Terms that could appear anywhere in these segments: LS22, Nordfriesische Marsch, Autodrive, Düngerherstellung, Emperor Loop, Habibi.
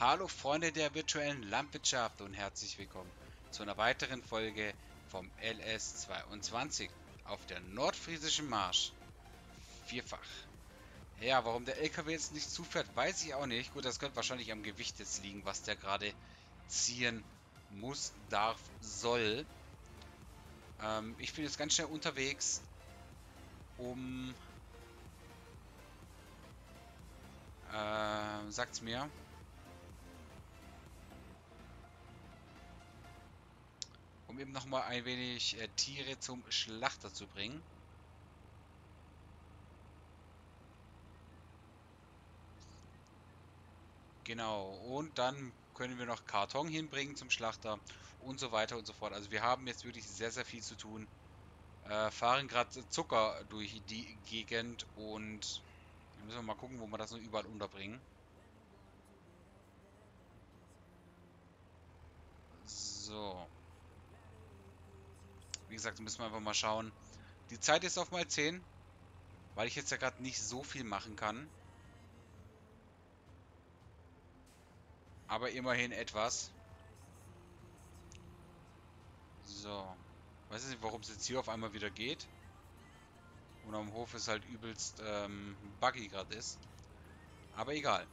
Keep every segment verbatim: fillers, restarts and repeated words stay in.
Hallo Freunde der virtuellen Landwirtschaft und herzlich willkommen zu einer weiteren Folge vom L S zweiundzwanzig auf der nordfriesischen Marsch. Vierfach. Ja, warum der L K W jetzt nicht zufährt, weiß ich auch nicht. Gut, das könnte wahrscheinlich am Gewicht jetzt liegen, was der gerade ziehen muss, darf, soll. Ähm, ich bin jetzt ganz schnell unterwegs, um... Äh, sagt's mir... um eben nochmal ein wenig äh, Tiere zum Schlachter zu bringen. Genau, und dann können wir noch Karton hinbringen zum Schlachter und so weiter und so fort. Also wir haben jetzt wirklich sehr, sehr viel zu tun. Äh, fahren gerade Zucker durch die Gegend und dann müssen wir mal gucken, wo wir das noch überall unterbringen. So. Wie gesagt, müssen wir einfach mal schauen. Die Zeit ist auf mal zehn, weil ich jetzt ja gerade nicht so viel machen kann. Aber immerhin etwas. So. Weiß nicht, warum es jetzt hier auf einmal wieder geht. Und am Hof ist halt übelst ähm, buggy gerade ist. Aber egal.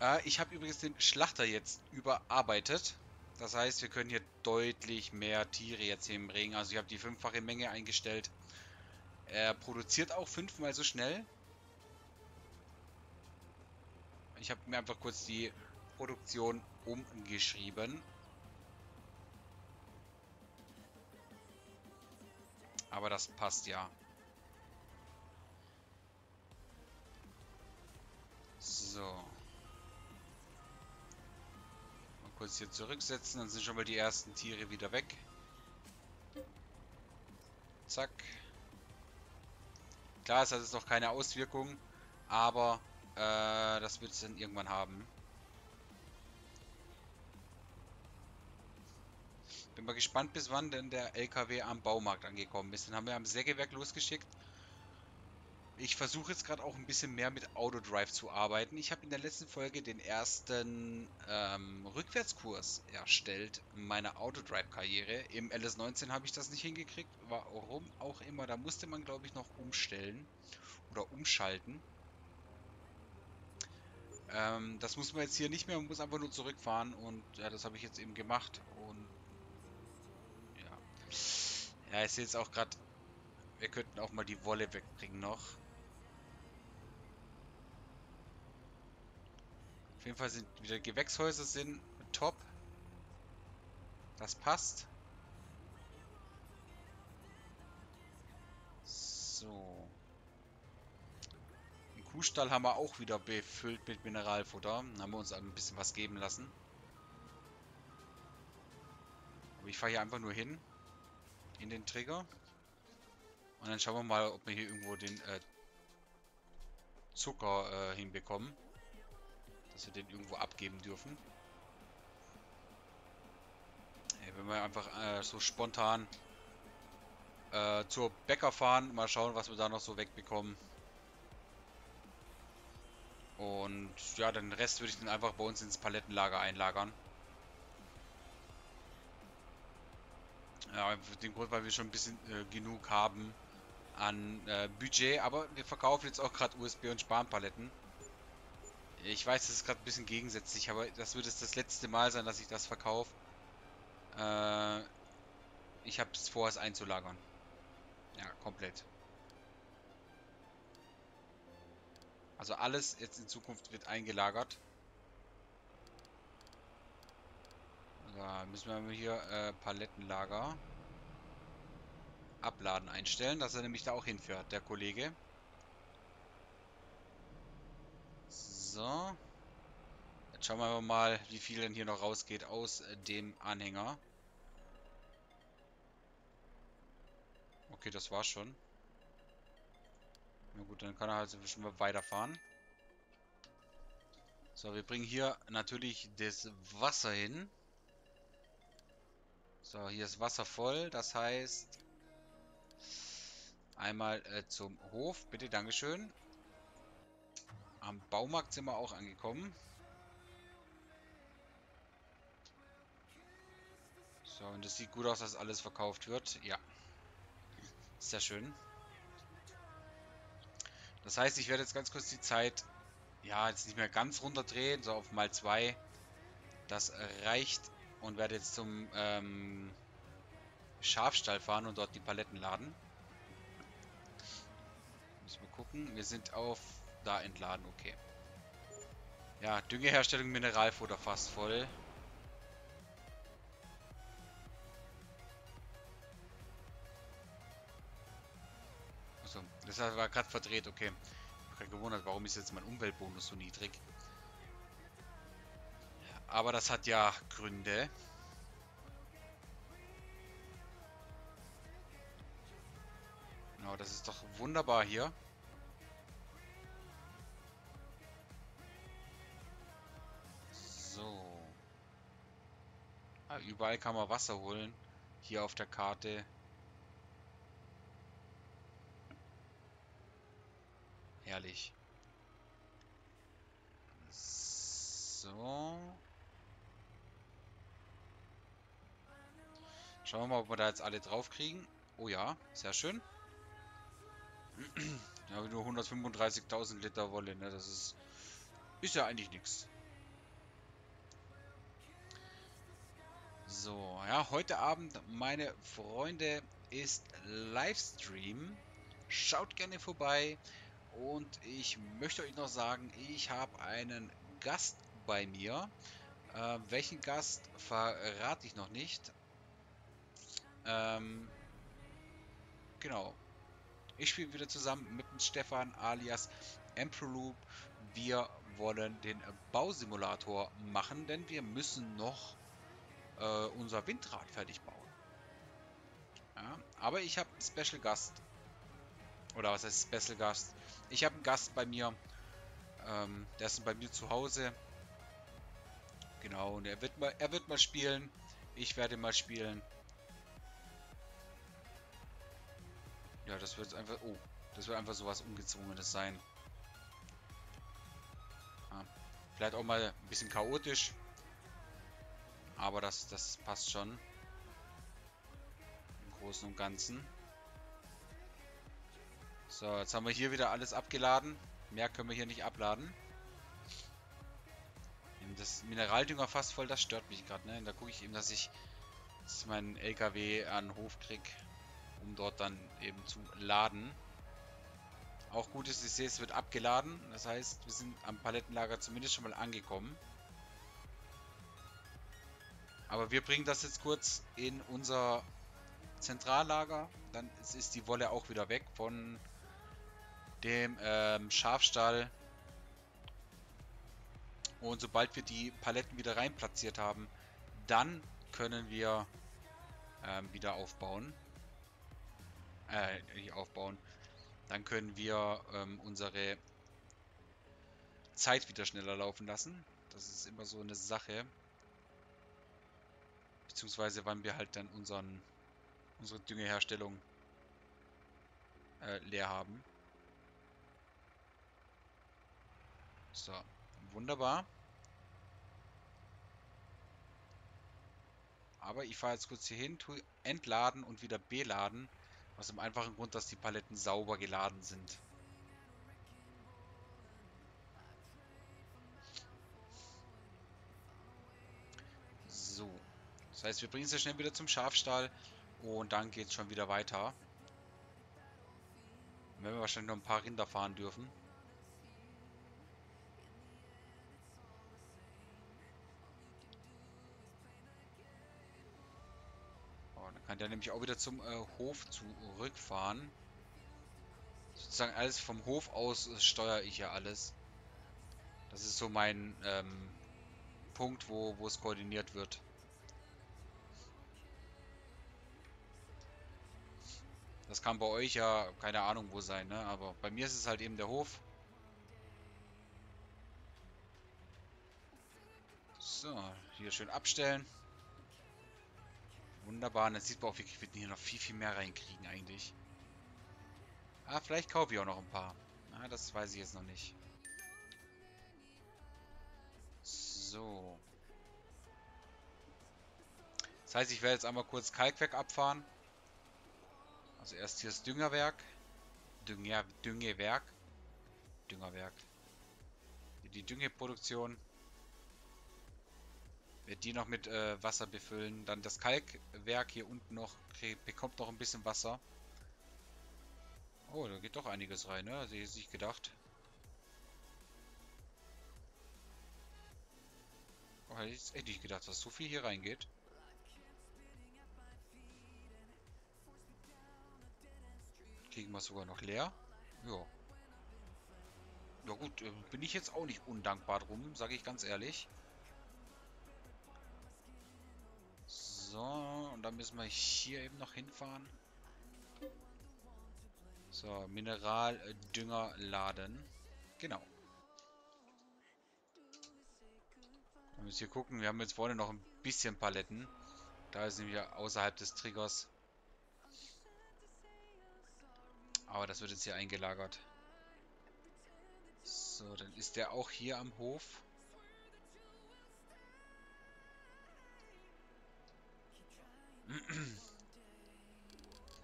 Äh, ich habe übrigens den Schlachter jetzt überarbeitet. Das heißt, wir können hier deutlich mehr Tiere jetzt hinbringen. Also ich habe die fünffache Menge eingestellt. Er produziert auch fünfmal so schnell. Ich habe mir einfach kurz die Produktion umgeschrieben. Aber das passt ja. So. Kurz hier zurücksetzen, dann sind schon mal die ersten Tiere wieder weg. Zack. Klar, es hat jetzt noch keine Auswirkung, aber äh, das wird es dann irgendwann haben. Bin mal gespannt, bis wann denn der L K W am Baumarkt angekommen ist. Den haben wir am Sägewerk losgeschickt. Ich versuche jetzt gerade auch ein bisschen mehr mit Autodrive zu arbeiten. Ich habe in der letzten Folge den ersten ähm, Rückwärtskurs erstellt meiner Autodrive-Karriere. Im L S neunzehn habe ich das nicht hingekriegt. Warum auch immer. Da musste man, glaube ich, noch umstellen oder umschalten. Ähm, das muss man jetzt hier nicht mehr. Man muss einfach nur zurückfahren. Und ja, das habe ich jetzt eben gemacht. Und ja, ja, ich sehe jetzt auch gerade, wir könnten auch mal die Wolle wegbringen noch. Auf jeden Fall sind wieder Gewächshäuser sind top. Das passt. So. Den Kuhstall haben wir auch wieder befüllt mit Mineralfutter. Dann haben wir uns ein bisschen was geben lassen. Aber ich fahre hier einfach nur hin. In den Trigger. Und dann schauen wir mal, ob wir hier irgendwo den äh, Zucker äh, hinbekommen. Dass wir den irgendwo abgeben dürfen. Hey, wenn wir einfach äh, so spontan äh, zur Bäcker fahren, mal schauen, was wir da noch so wegbekommen. Und ja, den Rest würde ich dann einfach bei uns ins Palettenlager einlagern. Ja, den Grund, weil wir schon ein bisschen äh, genug haben an äh, Budget, aber wir verkaufen jetzt auch gerade U S B und Spanpaletten. Ich weiß, das ist gerade ein bisschen gegensätzlich, aber das wird jetzt das letzte Mal sein, dass ich das verkaufe. Äh, ich habe es vor, es einzulagern. Ja, komplett. Also alles jetzt in Zukunft wird eingelagert. Da müssen wir hier äh, Palettenlager abladen einstellen, dass er nämlich da auch hinfährt, der Kollege. So. Jetzt schauen wir mal, wie viel denn hier noch rausgeht aus äh, dem Anhänger. Okay, das war's schon. Na gut, dann kann er halt schon mal weiterfahren. So, wir bringen hier natürlich das Wasser hin. So, hier ist Wasser voll, das heißt, einmal äh, zum Hof, bitte, Dankeschön. Am Baumarkt sind wir auch angekommen. So, und es sieht gut aus, dass alles verkauft wird. Ja. Sehr schön. Das heißt, ich werde jetzt ganz kurz die Zeit, ja, jetzt nicht mehr ganz runterdrehen, so auf mal zwei. Das reicht und werde jetzt zum ähm, Schafstall fahren und dort die Paletten laden. Müssen wir gucken. Wir sind auf da entladen, okay. Ja, Düngerherstellung, Mineralfutter fast voll. Achso, das war gerade verdreht, okay. Ich habe mich gewundert, warum ist jetzt mein Umweltbonus so niedrig? Aber das hat ja Gründe. Genau, das ist doch wunderbar hier. So. Ah, überall kann man Wasser holen. Hier auf der Karte. Herrlich. So. Schauen wir mal, ob wir da jetzt alle drauf kriegen. Oh ja, sehr schön. Da habe ich nur hundertfünfunddreißigtausend Liter Wolle, ne? Das ist, ist ja eigentlich nichts. So, ja, heute Abend, meine Freunde, ist Livestream. Schaut gerne vorbei. Und ich möchte euch noch sagen, ich habe einen Gast bei mir. Äh, welchen Gast verrate ich noch nicht. Ähm, genau. Ich spiele wieder zusammen mit dem Stefan alias Emperor Loop. Wir wollen den Bausimulator machen, denn wir müssen noch äh, unser Windrad fertig bauen. Ja, aber ich habe einen Special Gast. Oder was heißt Special Gast? Ich habe einen Gast bei mir. Ähm, der ist bei mir zu Hause. Genau, und er wird mal, er wird mal spielen. Ich werde mal spielen. Ja, das wird einfach... Oh, das wird einfach sowas Ungezwungenes sein. Ja, vielleicht auch mal ein bisschen chaotisch. Aber das, das passt schon. Im Großen und Ganzen. So, jetzt haben wir hier wieder alles abgeladen. Mehr können wir hier nicht abladen. Das Mineraldünger fast voll, das stört mich gerade. Ne? Da gucke ich eben, dass ich dass meinen L K W an den Hof kriege, um dort dann eben zu laden. Auch gut ist, ich sehe, es wird abgeladen. Das heißt, wir sind am Palettenlager zumindest schon mal angekommen. Aber wir bringen das jetzt kurz in unser Zentrallager. Dann ist die Wolle auch wieder weg von dem ähm, Schafstall. Und sobald wir die Paletten wieder rein platziert haben, dann können wir ähm, wieder aufbauen. Äh, nicht aufbauen. Dann können wir ähm, unsere Zeit wieder schneller laufen lassen. Das ist immer so eine Sache. Beziehungsweise wann wir halt dann unseren, unsere Düngeherstellung äh, leer haben. So, wunderbar. Aber ich fahre jetzt kurz hier hin, tue entladen und wieder beladen. Aus dem einfachen Grund, dass die Paletten sauber geladen sind. So. Das heißt, wir bringen es ja schnell wieder zum Schafstall. Und dann geht es schon wieder weiter. Dann werden wir wahrscheinlich noch ein paar Rinder fahren dürfen. Kann der nämlich auch wieder zum äh, Hof zurückfahren. Sozusagen alles vom Hof aus steuere ich ja alles. Das ist so mein ähm, Punkt, wo, wo es koordiniert wird. Das kann bei euch ja keine Ahnung wo sein, ne? Aber bei mir ist es halt eben der Hof. So, hier schön abstellen. Wunderbar, und dann sieht man auch, wir können hier noch viel, viel mehr reinkriegen eigentlich. Ah, vielleicht kaufe ich auch noch ein paar. Ah, das weiß ich jetzt noch nicht. So. Das heißt, ich werde jetzt einmal kurz Kalkwerk abfahren. Also erst hier das Düngerwerk. Dünger, Düngewerk. Düngerwerk. Die Düngeproduktion. Wird die noch mit äh, Wasser befüllen. Dann das Kalkwerk hier unten noch. Bekommt noch ein bisschen Wasser. Oh, da geht doch einiges rein, ne? Also, ich hätte es nicht gedacht. Oh, hätte ich echt nicht gedacht, dass so viel hier reingeht. Kriegen wir es sogar noch leer. Ja. Ja gut, bin ich jetzt auch nicht undankbar drum, sage ich ganz ehrlich. So, und dann müssen wir hier eben noch hinfahren. So, Mineraldüngerladen. Genau. Wir müssen hier gucken, wir haben jetzt vorne noch ein bisschen Paletten. Da ist nämlich außerhalb des Triggers. Aber das wird jetzt hier eingelagert. So, dann ist der auch hier am Hof.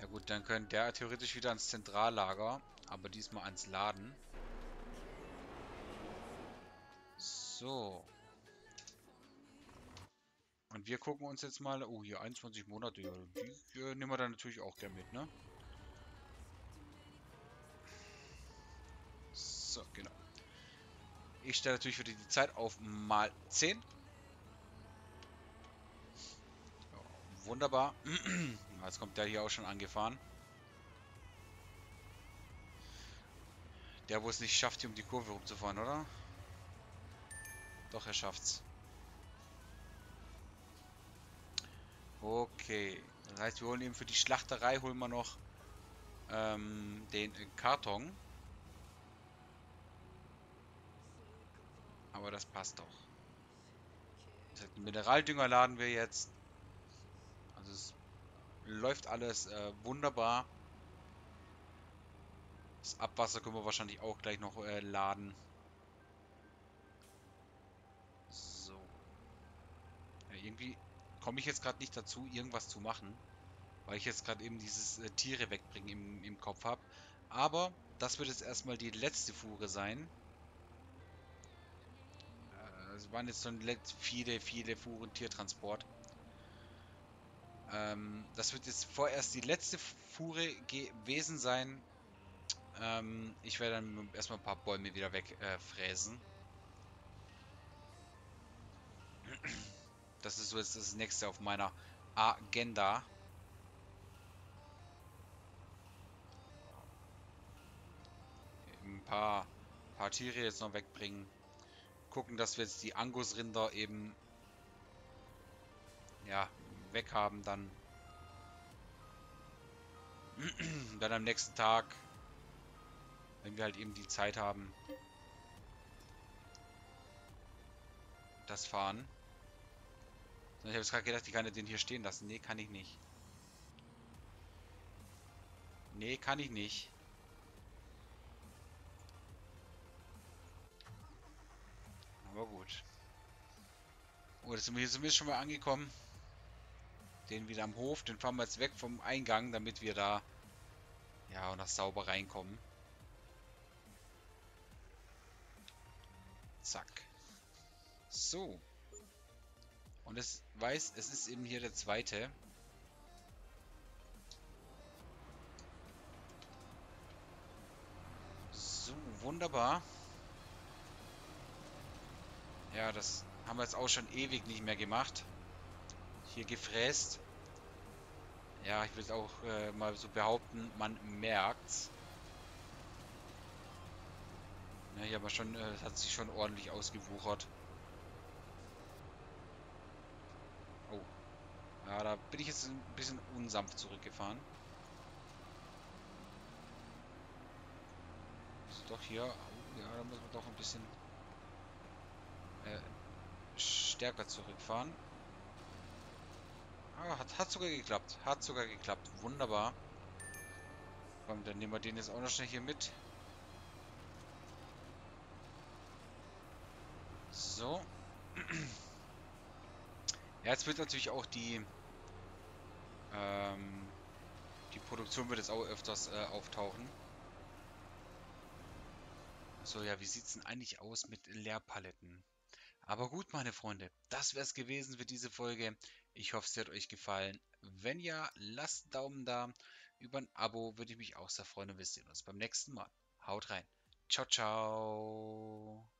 Ja gut, dann könnte der theoretisch wieder ans Zentrallager, aber diesmal ans Laden. So. Und wir gucken uns jetzt mal... Oh, hier einundzwanzig Monate. Ja, die äh, nehmen wir dann natürlich auch gerne mit, ne? So, genau. Ich stelle natürlich wieder die Zeit auf mal zehn. Ja, wunderbar. Jetzt kommt der hier auch schon angefahren. Der, wo es nicht schafft, hier um die Kurve rumzufahren, oder? Doch, er schafft's. Okay. Das heißt, wir holen eben für die Schlachterei holen wir noch ähm, den Karton. Aber das passt doch. Den Mineraldünger laden wir jetzt. Also es läuft alles äh, wunderbar. Das Abwasser können wir wahrscheinlich auch gleich noch äh, laden. So. Ja, irgendwie komme ich jetzt gerade nicht dazu, irgendwas zu machen. Weil ich jetzt gerade eben dieses äh, Tiere wegbringen im, im Kopf habe. Aber das wird jetzt erstmal die letzte Fuhre sein. Es waren jetzt schon viele, viele Fuhren Tiertransport. Ähm, das wird jetzt vorerst die letzte Fuhre gewesen sein. Ähm, ich werde dann erstmal ein paar Bäume wieder wegfräsen. Äh, das ist so jetzt das nächste auf meiner Agenda. Ein paar, paar Tiere jetzt noch wegbringen. Gucken, dass wir jetzt die Angus-Rinder eben ja, weg haben dann. Dann am nächsten Tag, wenn wir halt eben die Zeit haben, das fahren. Ich habe jetzt gerade gedacht, ich kann ja den hier stehen lassen. Nee, kann ich nicht. Nee, kann ich nicht. Aber gut. Oh, jetzt sind wir hier zumindest schon mal angekommen. Den wieder am Hof. Den fahren wir jetzt weg vom Eingang, damit wir da ja auch noch sauber reinkommen. Zack. So. Und es weiß, es ist eben hier der zweite. So, wunderbar. Ja, das haben wir jetzt auch schon ewig nicht mehr gemacht. Hier gefräst. Ja, ich will es auch äh, mal so behaupten, man merkt's. Ja, hier aber schon, äh, hat sich schon ordentlich ausgewuchert. Oh. Ja, da bin ich jetzt ein bisschen unsanft zurückgefahren. Ist doch hier. Oh, ja, da muss man doch ein bisschen Äh, stärker zurückfahren. Ah, hat, hat sogar geklappt. Hat sogar geklappt. Wunderbar. Komm, dann nehmen wir den jetzt auch noch schnell hier mit. So. Ja, jetzt wird natürlich auch die Ähm, die Produktion wird jetzt auch öfters äh, auftauchen. So, ja, wie sieht es denn eigentlich aus mit Leerpaletten? Aber gut, meine Freunde, das wäre es gewesen für diese Folge. Ich hoffe, es hat euch gefallen. Wenn ja, lasst einen Daumen da. Über ein Abo würde ich mich auch sehr freuen und wir sehen uns beim nächsten Mal. Haut rein. Ciao, ciao.